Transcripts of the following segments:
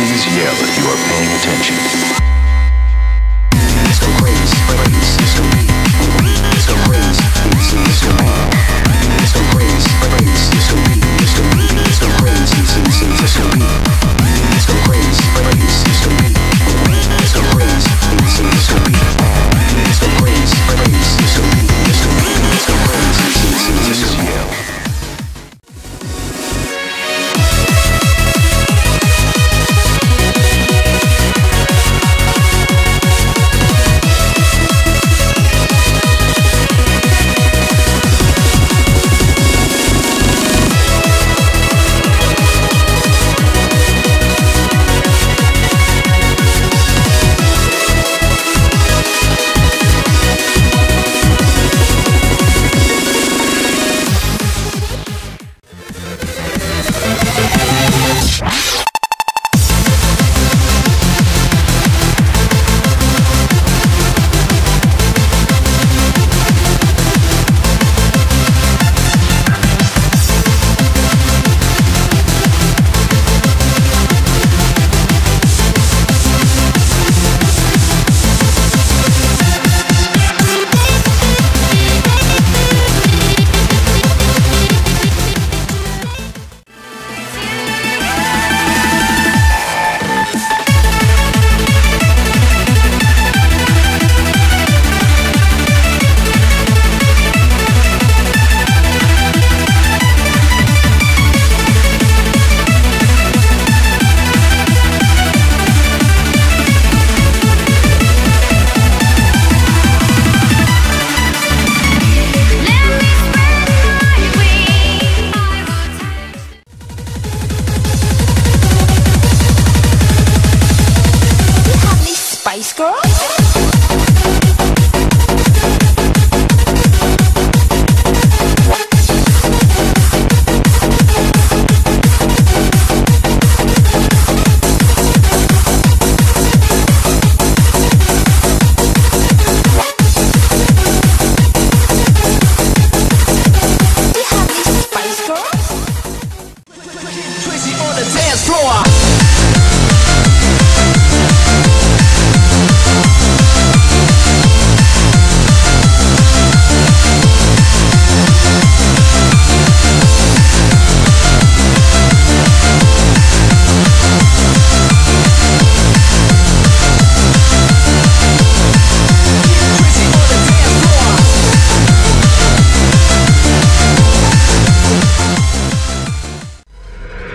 Please yell if you are paying attention.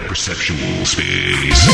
Perceptual space.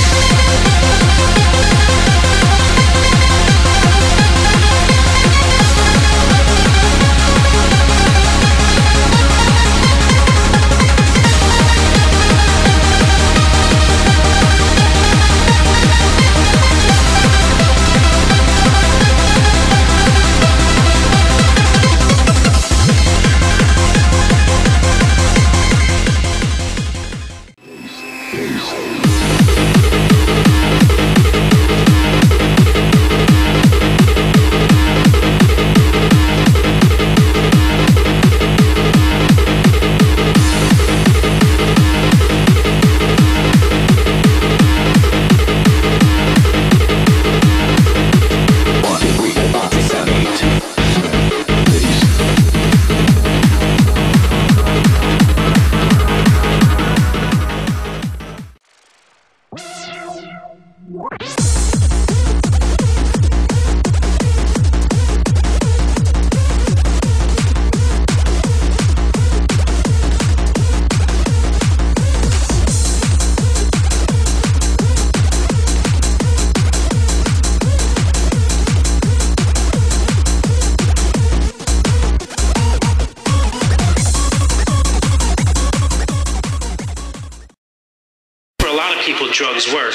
For a lot of people, drugs work.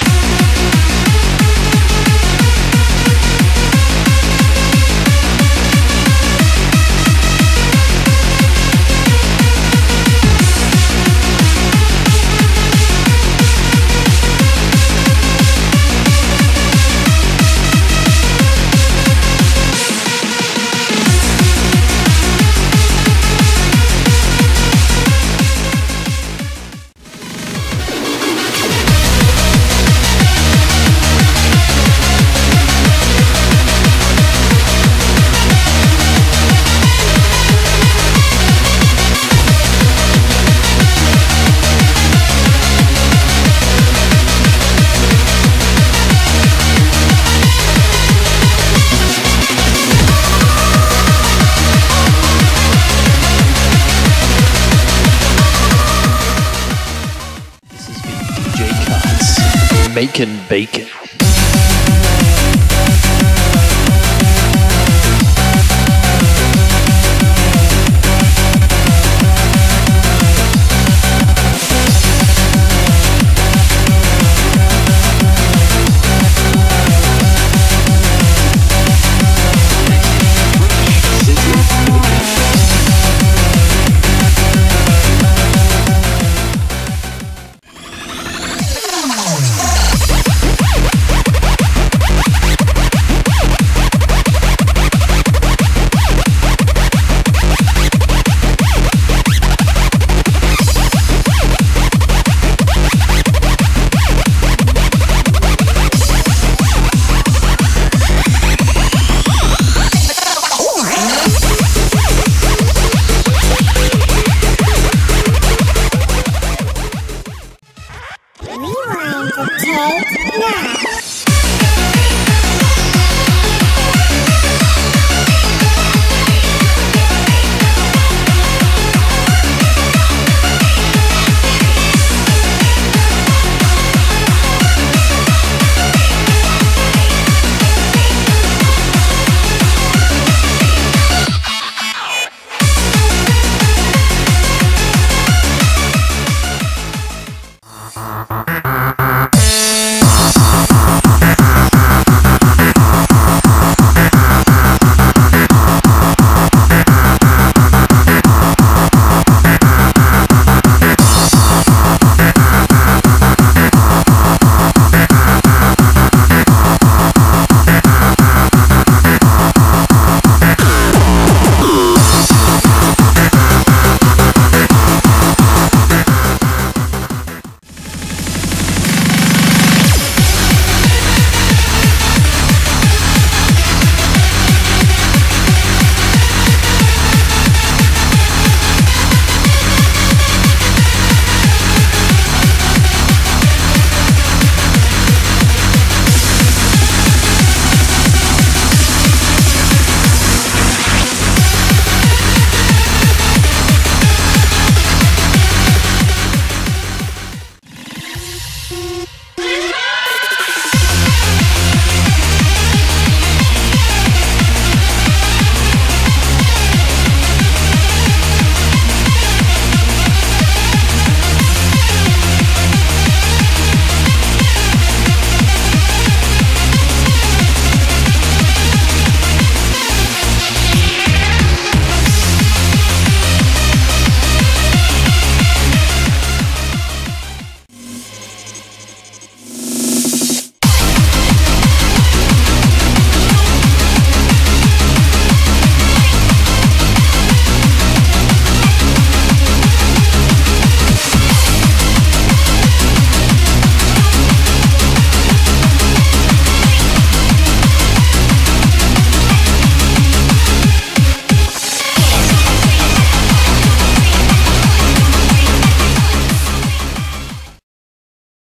Making bacon.